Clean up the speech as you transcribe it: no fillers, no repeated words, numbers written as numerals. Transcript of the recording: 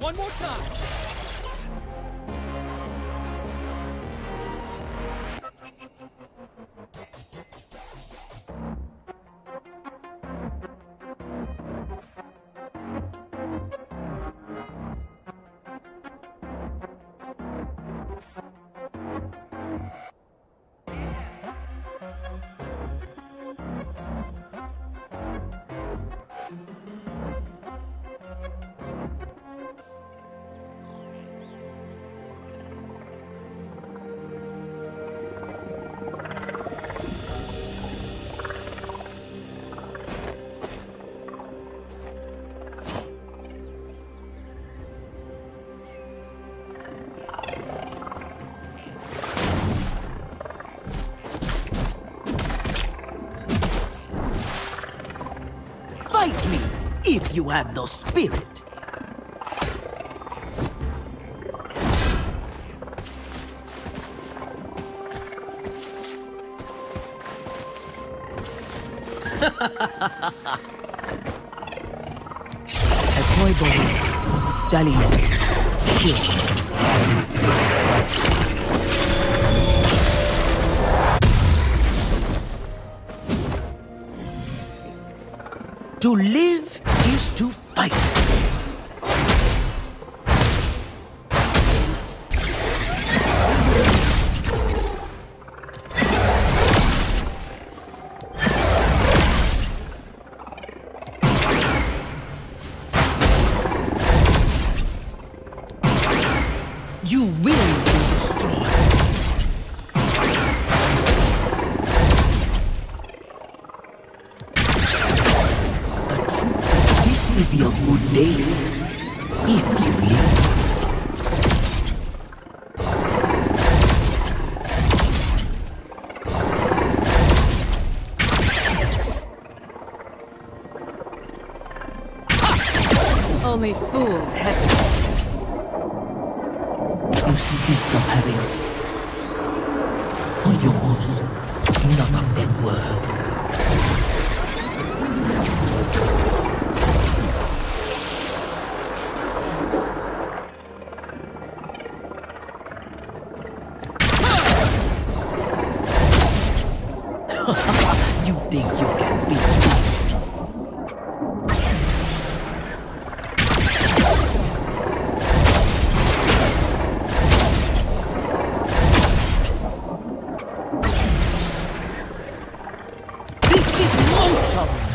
One more time! Fight me, if you have the spirit! To live is to fight. You will be destroyed. If your good day, if you live. Only fools hesitate. You speak of having. For yours, none of them were. You think you can beat me? This is motion!